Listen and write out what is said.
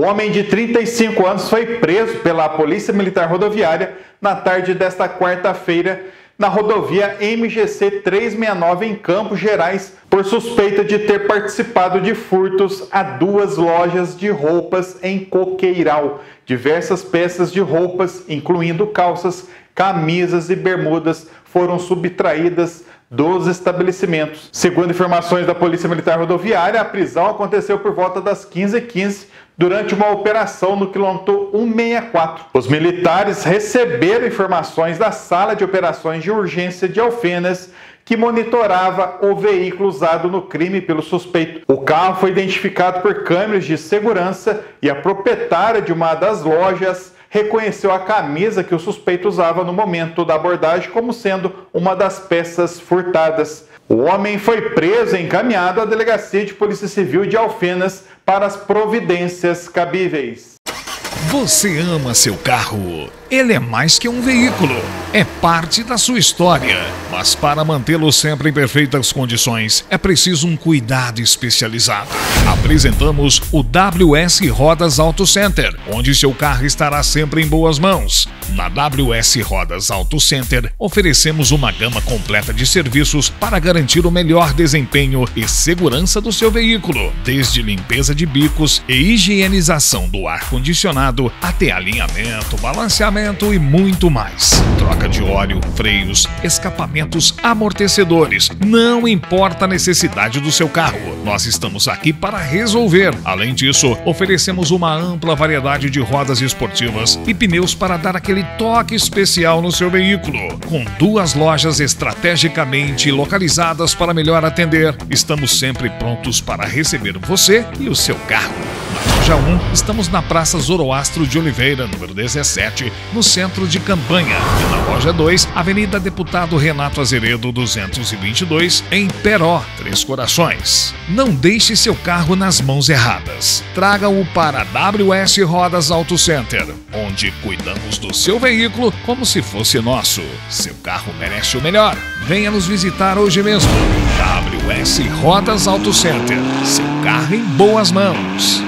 Um homem de 35 anos foi preso pela Polícia Militar Rodoviária na tarde desta quarta-feira na rodovia MGC 369 em Campos Gerais por suspeita de ter participado de furtos a duas lojas de roupas em Coqueiral. Diversas peças de roupas, incluindo calças, camisas e bermudas, foram subtraídas dos estabelecimentos. Segundo informações da Polícia Militar Rodoviária, a prisão aconteceu por volta das 15h15 durante uma operação no quilômetro 164. Os militares receberam informações da Sala de Operações de Urgência de Alfenas, que monitorava o veículo usado no crime pelo suspeito. O carro foi identificado por câmeras de segurança e a proprietária de uma das lojas reconheceu a camisa que o suspeito usava no momento da abordagem como sendo uma das peças furtadas. O homem foi preso e encaminhado à Delegacia de Polícia Civil de Alfenas para as providências cabíveis. Você ama seu carro? Ele é mais que um veículo, é parte da sua história. Mas para mantê-lo sempre em perfeitas condições, é preciso um cuidado especializado. Apresentamos o WS Rodas Auto Center, onde seu carro estará sempre em boas mãos. Na WS Rodas Auto Center, oferecemos uma gama completa de serviços para garantir o melhor desempenho e segurança do seu veículo, desde limpeza de bicos e higienização do ar-condicionado até alinhamento, balanceamento e muito mais. Troca de óleo, freios, escapamentos, amortecedores. Não importa a necessidade do seu carro, nós estamos aqui para resolver. Além disso, oferecemos uma ampla variedade de rodas esportivas e pneus para dar aquele toque especial no seu veículo. Com duas lojas estrategicamente localizadas para melhor atender, estamos sempre prontos para receber você e o seu carro. Na loja 1, estamos na Praça Zoroastro de Oliveira, número 17, no centro de Campanha. E na loja 2, Avenida Deputado Renato Azeredo, 222, em Peró, Três Corações. Não deixe seu carro nas mãos erradas. Traga-o para a WS Rodas Auto Center, onde cuidamos do seu veículo como se fosse nosso. Seu carro merece o melhor. Venha nos visitar hoje mesmo. WS Rodas Auto Center. Seu carro em boas mãos.